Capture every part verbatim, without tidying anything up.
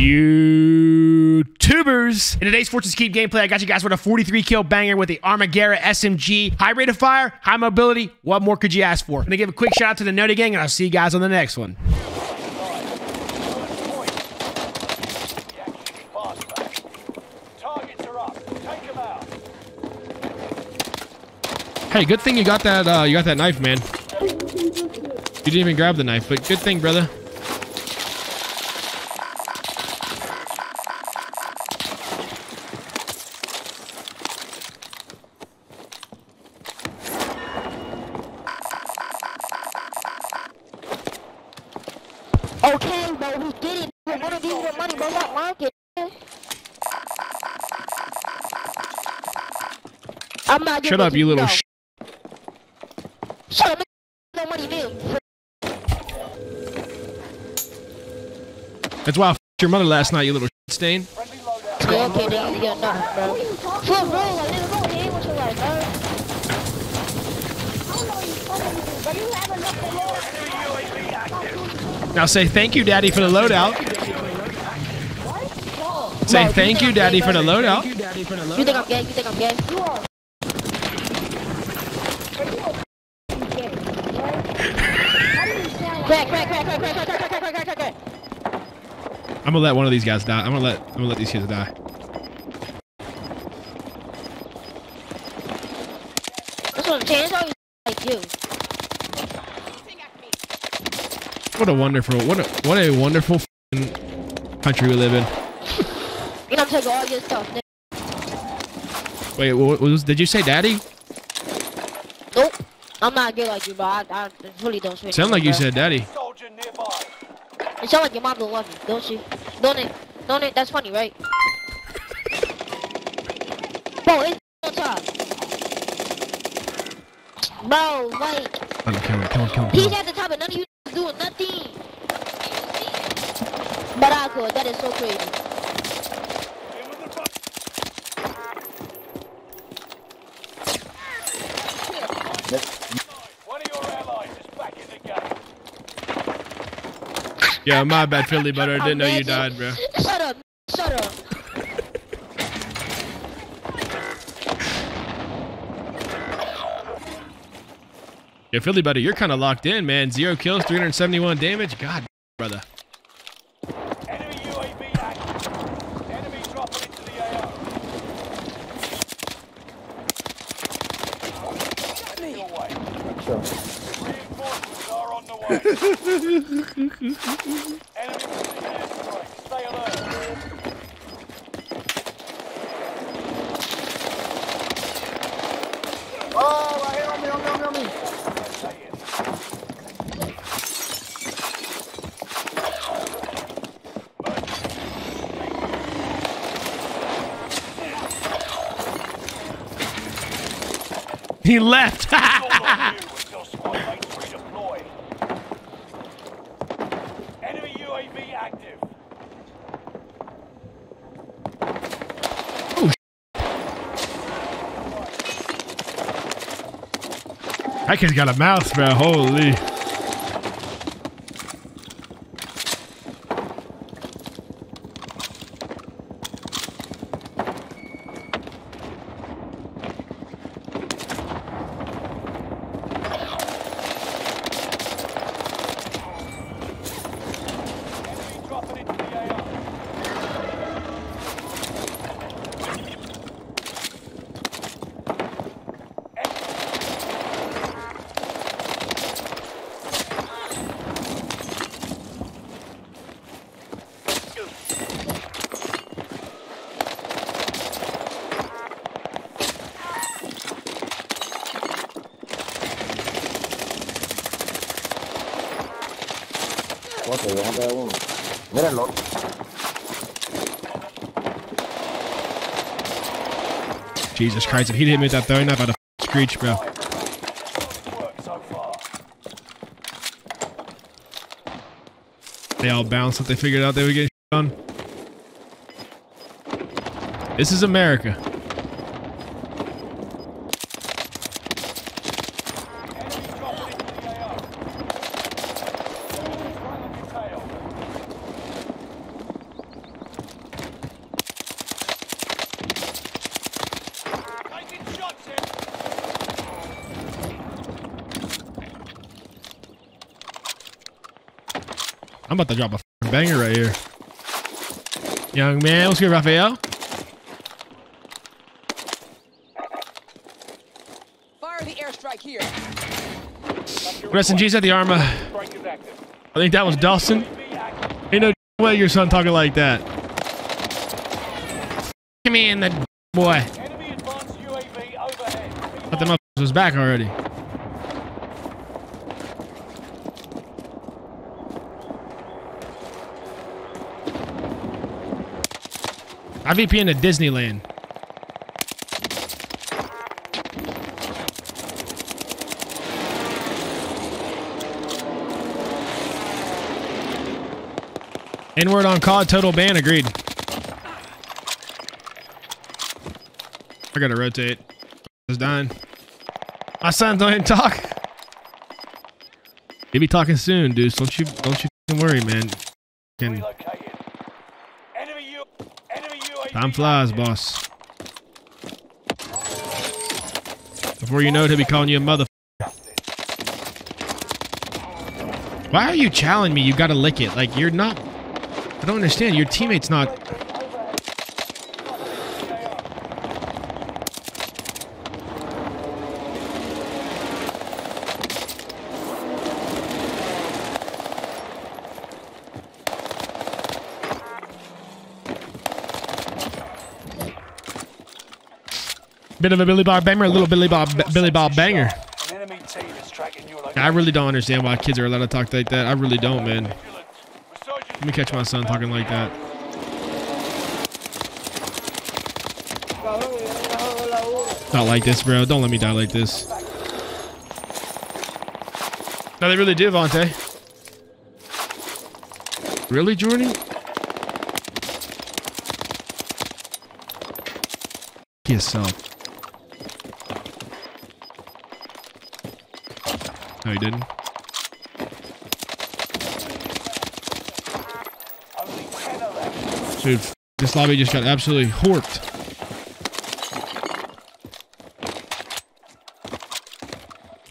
YouTubers. In today's Fortune's Keep gameplay, I got you guys with a forty-three kill banger with the Armaguerra S M G. High rate of fire, high mobility. What more could you ask for? I'm gonna give a quick shout out to the Noti gang, and I'll see you guys on the next one. Hey, good thing you got that. Uh, you got that knife, man. You didn't even grab the knife, but good thing, brother. Okay, bro, we did it. Bro. One of these with money, bro, not market. I'm not. Shut up, you little. Sh Shut up, no money, man. That's why I f***ed your mother last night, you little shit stain. Yeah, okay, then you get knocked, bro. Full roll, I didn't roll. He ain't what you like, bro. I know you fucking with me, but you have enough to load. Now say thank you, Daddy, for the loadout. What? Say no, thank you, Daddy, for the loadout. You think I'm gay? You think I'm gay? You are. Crack, crack, crack, crack, crack, crack, crack, crack, crack, crack. I'm gonna let one of these guys die. I'm gonna let I'm gonna let these kids die. That's what I'm saying. It's always like you. What a wonderful, what a what a wonderful country we live in. You don't take all your stuff, nigga. Wait, what was? Did you say, Daddy? Nope. I'm not good like you, bro. I, I really don't switch. Sound like you said, Daddy. It sounds like your mom don't love you, don't she? Don't it? Don't it? That's funny, right? Bro, it's on top. Bro, like... Come on, come on, come on, come on. He's at the top and none of you doing nothing. But I could. That is so crazy. One of your allies is back in the game. Yeah, my bad, Philly Butter. I didn't know you died, bro. Shut up. Shut up. Yeah, Philly Butter, you're kind of locked in, man. Zero kills, three hundred seventy-one damage. God, brother. Enemy U A V active. Enemy dropping into the A O. Get away. Sure. Oh, right here on me, on me, on me, on me. He left. That kid's got a mouth, bro. Holy. Mírenlo. Jesus Christ, if he'd hit me with that throwing knife, I'd have screeched, bro. They all bounced that they figured out they would get shit on. This is America. I'm about to drop a banger right here. Young man, what's good, Raphael? Fire the airstrike here. Rest in peace at the Arma. I think that was Dawson. Ain't no way your son talking like that. Come in, that boy. Thought the motherfucker was back already. I V P into Disneyland. N-word on C O D, total ban, agreed. I gotta rotate. It's dying. My sons don't even talk. They be talking soon, dudes. Don't you don't you worry, man. Can Time flies, boss. Before you know it, he'll be calling you a mother. Why are you challenging me? You gotta lick it. Like, you're not... I don't understand. Your teammate's not... Bit of a Billy Bob Banger, a little Billy Bob Billy Bob Banger. I really don't understand why kids are allowed to talk like that. I really don't, man. Let me catch my son talking like that. Not like this, bro. Don't let me die like this. No, they really do, Vontae. Really, Jordan? Yourself. No, he didn't. Dude, this lobby just got absolutely horked.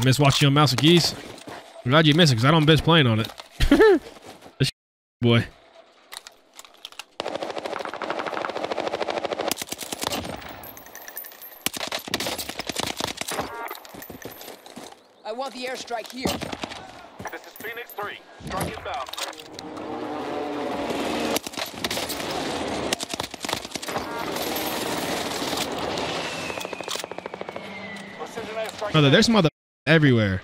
I miss watching on Mouse and Keys. I'm glad you missed it because I don't miss playing on it. This boy. I want the airstrike here. This is Phoenix three. Strike inbound. Brother, there's mother everywhere.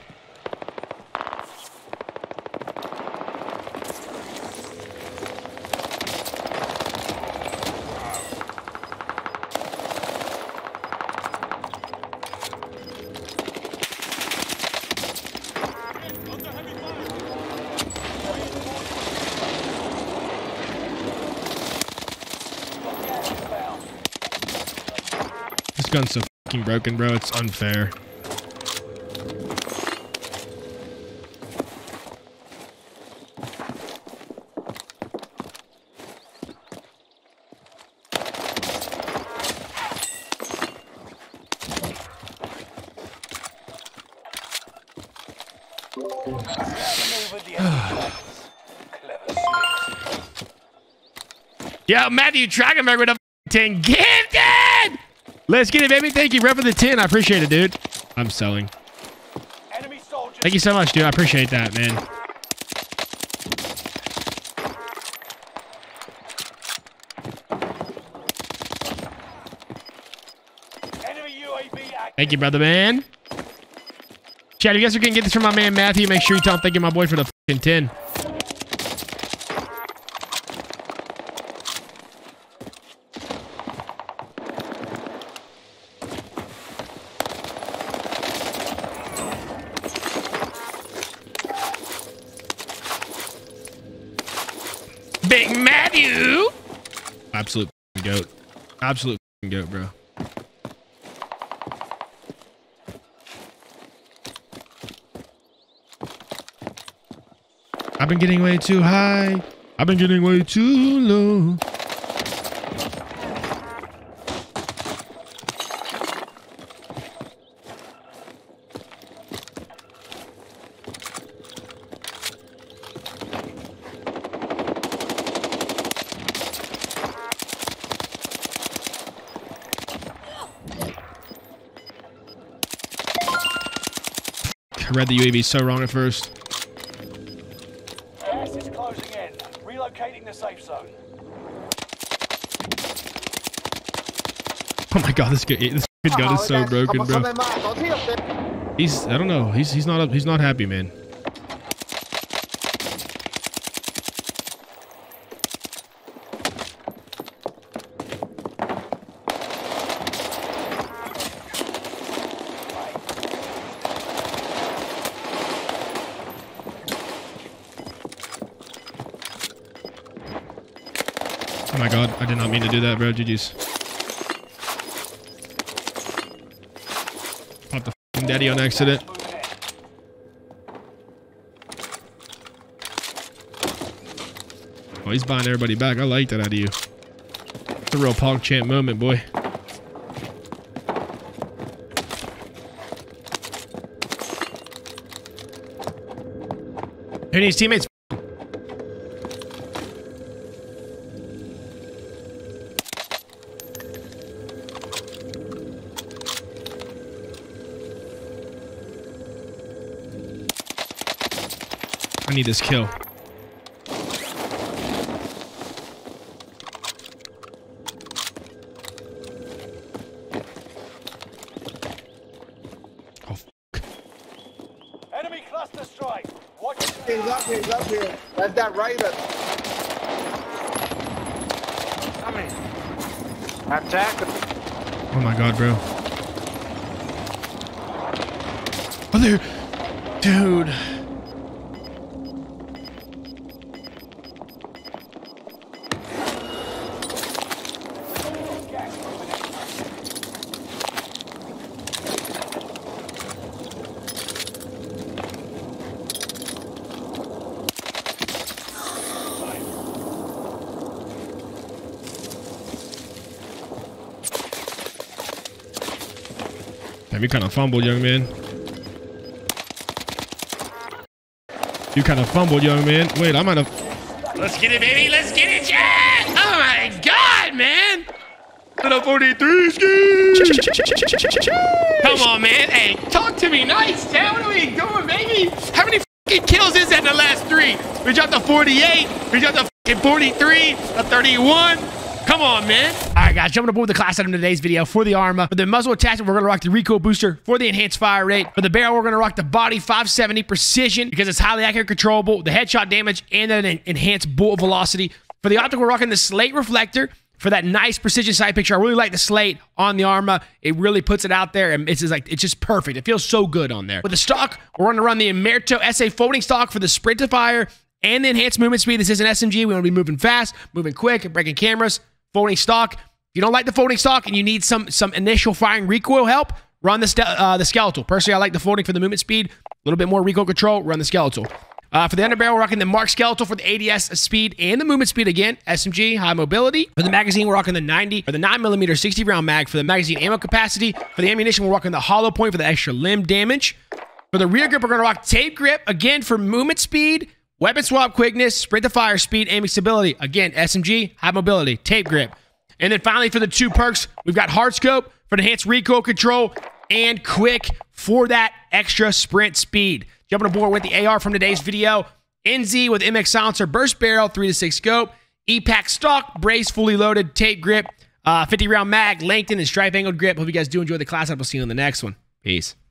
Gun's so fucking broken, bro. It's unfair. Yo, Matthew, Dragonberg with a ten gifted. Let's get it, baby. Thank you, Rev, for the ten. I appreciate it, dude. I'm selling. Enemy soldiers. Thank you so much, dude. I appreciate that, man. Enemy U A V active. Thank you, brother, man. Chad, if you guys are going to get this from my man, Matthew, make sure you tell him thank you, my boy, for the fucking ten. Big Matthew! Absolute goat. Absolute goat, bro. I've been getting way too high. I've been getting way too low. I read the U A V so wrong at first. Gas is closing in. Relocating the safe zone. Oh my god, this kid, this kid's gun is so broken, bro. He's, I don't know. He's he's not he's not happy, man. Oh my god, I did not mean to do that, bro. G G's. Pop the f***ing daddy on accident. Oh, he's buying everybody back. I like that out of you. It's a real PogChamp moment, boy. Who needs teammates? I need this kill. Oh, fuck. Enemy cluster strike. Watch it. He's up here, he's up here. That's that Raider. Coming. Attack him. Oh my god, bro. Oh, there. Dude. You kind of fumbled, young man. You kind of fumbled, young man. Wait, I might have. Let's get it, baby. Let's get it, Jack! Oh my god, man! Little forty-three ski! Come on, man. Hey, talk to me nice, Jack. What are we doing, baby? How many fucking kills is that in the last three? We dropped a forty-eight. We dropped a fucking forty-three. A thirty-one. Come on, man. All right, guys, jumping aboard the class item in today's video for the Arma. For the muzzle attachment, we're going to rock the recoil booster for the enhanced fire rate. For the barrel, we're going to rock the body five seventy precision because it's highly accurate, controllable, the headshot damage, and an enhanced bullet velocity. For the optic, we're rocking the slate reflector for that nice precision sight picture. I really like the slate on the Arma. It really puts it out there, and it's just like, it's just perfect. It feels so good on there. With the stock, we're going to run the Emerito S A folding stock for the sprint to fire and the enhanced movement speed. This is an S M G. We want to be moving fast, moving quick, and breaking cameras. Folding stock. If you don't like the folding stock and you need some some initial firing recoil help, run the, uh, the skeletal. Personally, I like the folding for the movement speed. A little bit more recoil control, run the skeletal. Uh, for the underbarrel, we're rocking the Mark Skeletal for the A D S speed and the movement speed again. S M G, high mobility. For the magazine, we're rocking the ninety or the nine millimeter sixty round mag for the magazine ammo capacity. For the ammunition, we're rocking the hollow point for the extra limb damage. For the rear grip, we're going to rock tape grip again for movement speed. Weapon swap quickness, sprint to fire speed, aiming stability. Again, S M G, high mobility, tape grip. And then finally for the two perks, we've got hard scope for enhanced recoil control and quick for that extra sprint speed. Jumping aboard with the A R from today's video, N Z with M X silencer, burst barrel, three to six scope, E PAC stock, brace, fully loaded, tape grip, uh, fifty round mag, lengthened and stripe angled grip. Hope you guys do enjoy the class. I'll see you on the next one. Peace.